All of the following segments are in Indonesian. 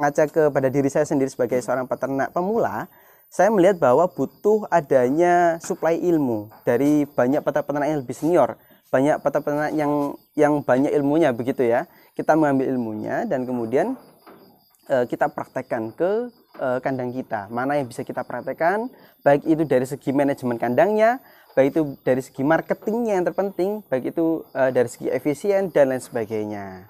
ngaca kepada diri saya sendiri sebagai seorang peternak pemula, saya melihat bahwa butuh adanya suplai ilmu dari banyak peternak yang lebih senior, banyak peternak yang banyak ilmunya begitu ya. Kita mengambil ilmunya dan kemudian kita praktekkan ke kandang kita. Mana yang bisa kita praktekkan, baik itu dari segi manajemen kandangnya, baik itu dari segi marketingnya yang terpenting, baik itu dari segi efisien dan lain sebagainya.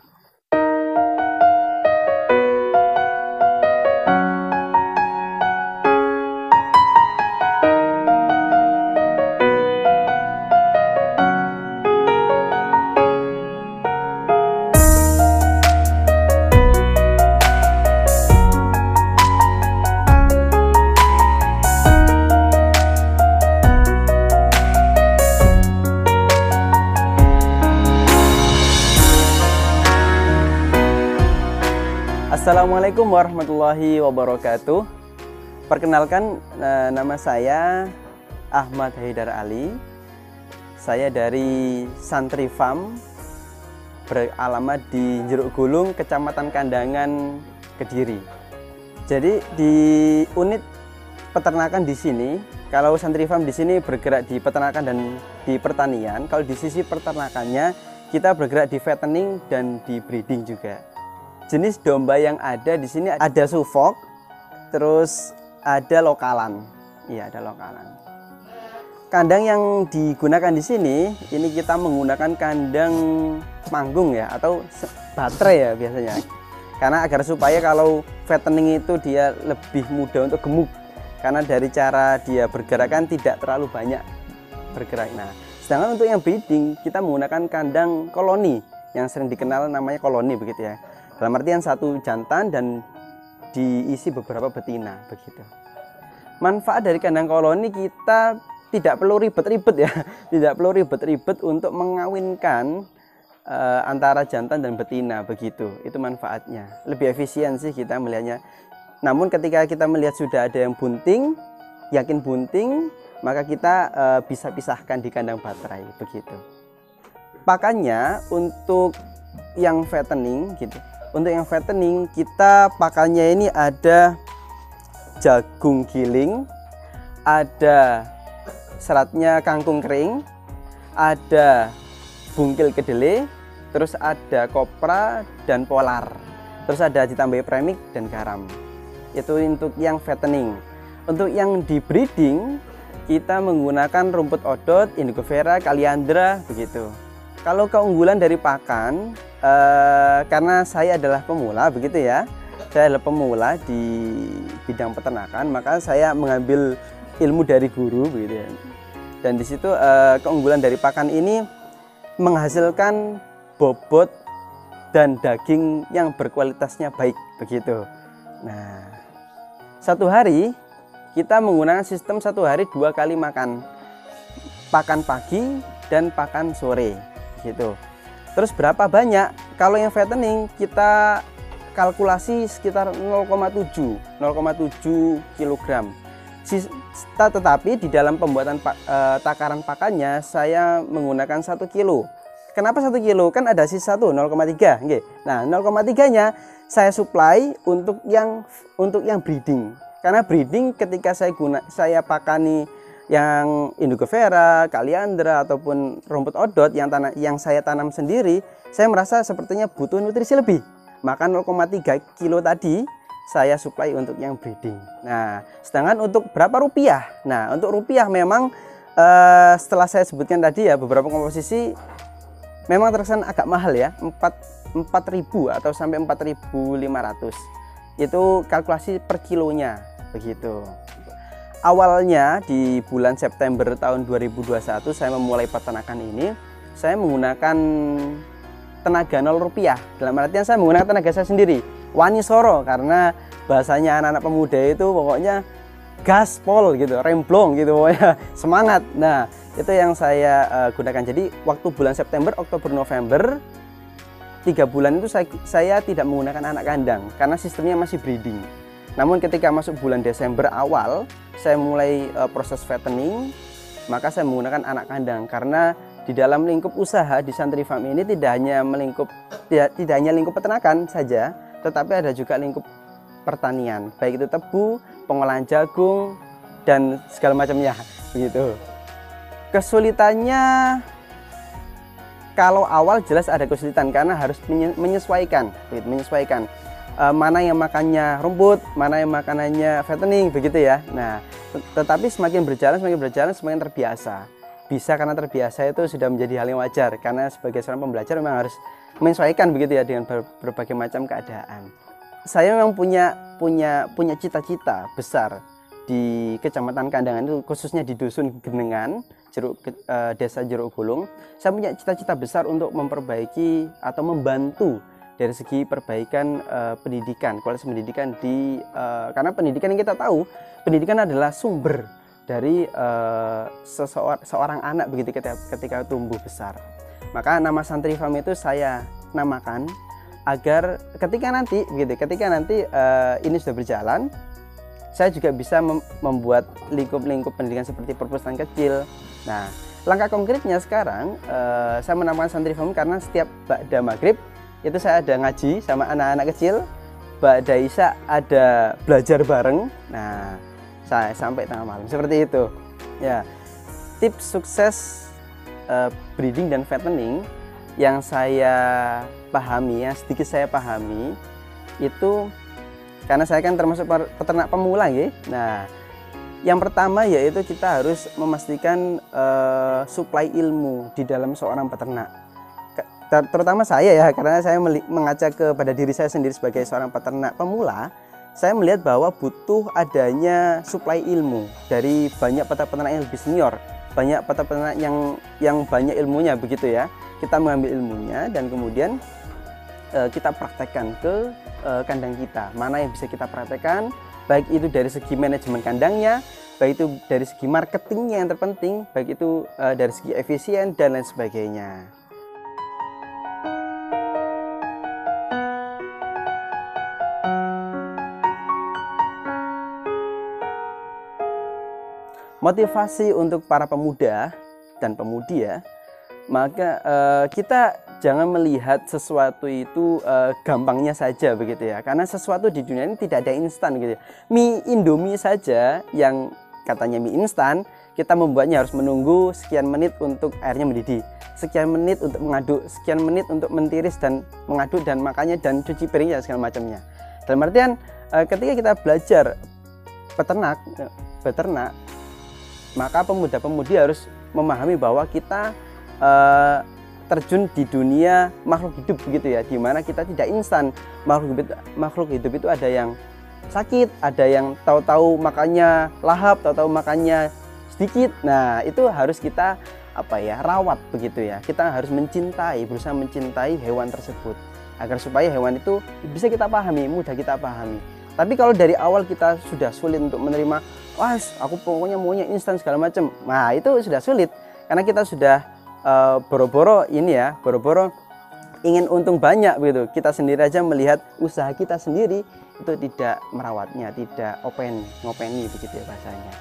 Assalamualaikum warahmatullahi wabarakatuh. Perkenalkan, nama saya Ahmad Haidar Ali. Saya dari Santri Farm, beralamat di Jeruk Gulung, Kecamatan Kandangan, Kediri. Jadi di unit peternakan di sini, kalau Santri Farm di sini bergerak di peternakan dan di pertanian. Kalau di sisi peternakannya, kita bergerak di fattening dan di breeding juga. Jenis domba yang ada di sini ada Suffolk, terus ada lokalan. Iya, ada lokalan. Kandang yang digunakan di sini, ini kita menggunakan kandang panggung ya, atau baterai ya biasanya. Karena agar supaya kalau fattening itu dia lebih mudah untuk gemuk. Karena dari cara dia bergerak kan tidak terlalu banyak bergerak. Nah, sedangkan untuk yang breeding, kita menggunakan kandang koloni yang sering dikenal namanya koloni begitu ya. Dalam artian satu jantan dan diisi beberapa betina begitu. Manfaat dari kandang koloni, kita tidak perlu ribet-ribet ya, tidak perlu ribet-ribet untuk mengawinkan antara jantan dan betina begitu. Itu manfaatnya. Lebih efisien sih kita melihatnya. Namun ketika kita melihat sudah ada yang bunting, yakin bunting, maka kita bisa pisahkan di kandang baterai begitu. Pakannya untuk yang fattening gitu. Untuk yang fattening, kita pakannya ini ada jagung giling, ada seratnya kangkung kering, ada bungkil kedelai, terus ada kopra dan polar, terus ada ditambahi premix dan garam. Itu untuk yang fattening. Untuk yang di breeding, kita menggunakan rumput odot, indigo vera, kaliandra begitu. Kalau keunggulan dari pakan, karena saya adalah pemula begitu ya, saya adalah pemula di bidang peternakan, maka saya mengambil ilmu dari guru begitu ya. Dan di situ keunggulan dari pakan ini menghasilkan bobot dan daging yang berkualitasnya baik begitu. Nah, satu hari kita menggunakan sistem satu hari dua kali makan, pakan pagi dan pakan sore gitu. Terus berapa banyak? Kalau yang fattening kita kalkulasi sekitar 0,7 kg. Tetapi di dalam pembuatan takaran pakannya saya menggunakan 1 kilo. Kenapa 1 kilo? Kan ada sisa 0,3. Nggih. Nah, 0,3-nya saya supply untuk yang breeding. Karena breeding ketika saya pakani yang indigo vera, kaliandra ataupun rumput odot yang saya tanam sendiri, saya merasa sepertinya butuh nutrisi lebih. Maka 0,3 kilo tadi saya suplai untuk yang breeding. Nah, sedangkan untuk berapa rupiah? Nah, untuk rupiah memang setelah saya sebutkan tadi ya, beberapa komposisi memang terkesan agak mahal ya, 4.000 atau sampai 4.500. Itu kalkulasi per kilonya begitu. Awalnya di bulan September tahun 2021 saya memulai peternakan ini, saya menggunakan tenaga 0 rupiah. Dalam artian saya menggunakan tenaga saya sendiri, wani soro, karena bahasanya anak-anak pemuda itu pokoknya gaspol gitu, remblong gitu pokoknya, semangat. Nah, itu yang saya gunakan. Jadi waktu bulan September, Oktober, November, 3 bulan itu saya tidak menggunakan anak kandang karena sistemnya masih breeding. Namun ketika masuk bulan Desember awal, saya mulai proses fattening, maka saya menggunakan anak kandang. Karena di dalam lingkup usaha di Santri Farm ini tidak hanya lingkup peternakan saja, tetapi ada juga lingkup pertanian, baik itu tebu, pengolahan jagung, dan segala macamnya begitu. Kesulitannya kalau awal jelas ada kesulitan karena harus menyesuaikan, begitu, menyesuaikan mana yang makannya rumput, mana yang makanannya fattening, begitu ya. Nah, tetapi semakin berjalan semakin terbiasa. Bisa karena terbiasa itu sudah menjadi hal yang wajar karena sebagai seorang pembelajar memang harus menyesuaikan begitu ya dengan berbagai macam keadaan. Saya memang punya cita-cita besar di Kecamatan Kandangan itu, khususnya di Dusun Genengan, Desa Jeruk Gulung. Saya punya cita-cita besar untuk memperbaiki atau membantu dari segi perbaikan pendidikan, kualitas pendidikan di karena pendidikan yang kita tahu, pendidikan adalah sumber dari seorang anak begitu ketika tumbuh besar. Maka nama Santri Farm itu saya namakan agar ketika nanti ini sudah berjalan, saya juga bisa membuat lingkup-lingkup pendidikan seperti perpustakaan kecil. Nah, langkah konkretnya sekarang saya menamakan Santri Farm karena setiap ba'da maghrib itu saya ada ngaji sama anak-anak kecil, ba'da isya ada belajar bareng. Nah, saya sampai tengah malam seperti itu. Ya, tips sukses breeding dan fattening yang saya pahami, ya sedikit saya pahami itu karena saya kan termasuk peternak pemula ya. Nah, yang pertama yaitu kita harus memastikan suplai ilmu di dalam seorang peternak, terutama saya ya, karena saya mengaca kepada diri saya sendiri sebagai seorang peternak pemula. Saya melihat bahwa butuh adanya suplai ilmu dari banyak peternak yang lebih senior, banyak peternak yang banyak ilmunya begitu ya. Kita mengambil ilmunya dan kemudian kita praktekkan ke kandang kita, mana yang bisa kita praktekkan, baik itu dari segi manajemen kandangnya, baik itu dari segi marketingnya yang terpenting, baik itu dari segi efisien dan lain sebagainya. Motivasi untuk para pemuda dan pemudi ya, maka kita jangan melihat sesuatu itu gampangnya saja begitu ya, karena sesuatu di dunia ini tidak ada instan gitu ya. Mie Indomie saja yang katanya mie instan, kita membuatnya harus menunggu sekian menit untuk airnya mendidih, sekian menit untuk mengaduk, sekian menit untuk mentiris dan mengaduk dan makannya dan cuci piringnya segala macamnya. Dalam artian ketika kita belajar beternak, maka pemuda-pemudi harus memahami bahwa kita terjun di dunia makhluk hidup begitu ya, dimana kita tidak instan. Makhluk hidup itu ada yang sakit, ada yang tahu-tahu makannya lahap, tahu-tahu makannya sedikit. Nah, itu harus kita rawat begitu ya. Kita harus berusaha mencintai hewan tersebut agar supaya hewan itu bisa kita pahami, mudah kita pahami. Tapi kalau dari awal kita sudah sulit untuk menerima, wah aku pokoknya maunya instan segala macam. Nah, itu sudah sulit karena kita sudah boro-boro ingin untung banyak begitu. Kita sendiri aja melihat usaha kita sendiri itu tidak merawatnya, tidak ngopeni begitu ya bahasanya.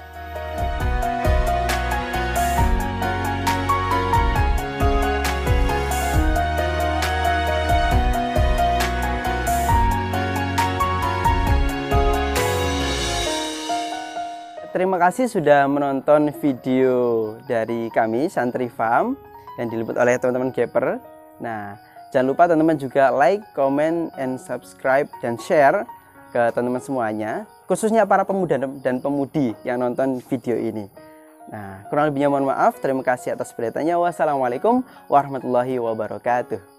Terima kasih sudah menonton video dari kami Santri Farm yang diliput oleh teman-teman Ghaper. Nah, jangan lupa teman-teman juga like, comment, and subscribe dan share ke teman-teman semuanya, khususnya para pemuda dan pemudi yang nonton video ini. Nah, kurang lebihnya mohon maaf. Terima kasih atas perhatiannya. Wassalamualaikum warahmatullahi wabarakatuh.